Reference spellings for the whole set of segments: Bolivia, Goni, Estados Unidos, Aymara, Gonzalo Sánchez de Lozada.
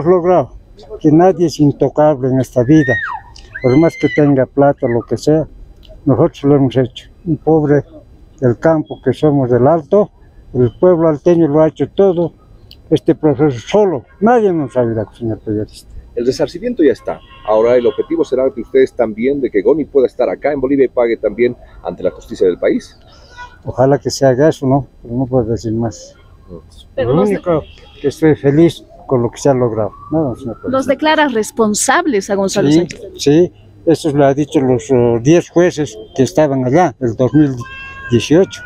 Hemos logrado que nadie es intocable en esta vida, por más que tenga plata, lo que sea, nosotros lo hemos hecho. Un pobre del campo que somos del Alto, el pueblo alteño lo ha hecho todo, este proceso solo, nadie nos ayuda, señor periodista. El resarcimiento ya está, ahora el objetivo será que ustedes también, de que Goni pueda estar acá en Bolivia y pague también ante la justicia del país. Ojalá que se haga eso, ¿no? Pero no puedo decir más. Pero lo único que estoy feliz con lo que se ha logrado. No, ¿los declaras responsables a Gonzalo Sánchez? Sí, eso lo han dicho los 10 jueces que estaban allá el 2018.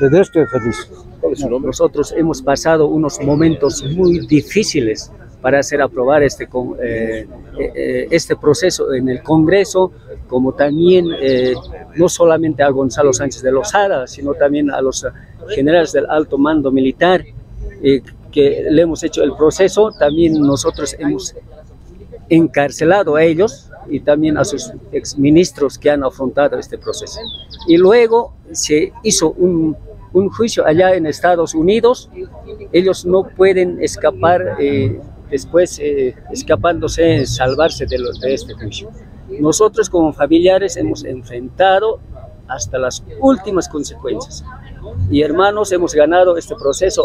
De esto estoy feliz. ¿Cuál es su nombre? Nosotros hemos pasado unos momentos muy difíciles para hacer aprobar este proceso en el Congreso, como también no solamente a Gonzalo Sánchez de Lozada, sino también a los generales del alto mando militar que le hemos hecho el proceso. También nosotros hemos encarcelado a ellos y también a sus exministros que han afrontado este proceso. Y luego se hizo un juicio allá en Estados Unidos. Ellos no pueden escapar después, escapándose, salvarse de este juicio. Nosotros como familiares hemos enfrentado hasta las últimas consecuencias. Y hermanos, hemos ganado este proceso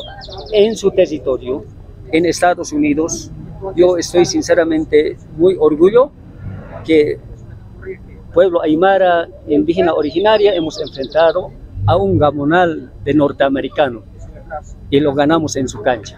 en su territorio, en Estados Unidos. Yo estoy sinceramente muy orgulloso que pueblo aymara, indígena originaria, hemos enfrentado a un gamonal de norteamericano y lo ganamos en su cancha.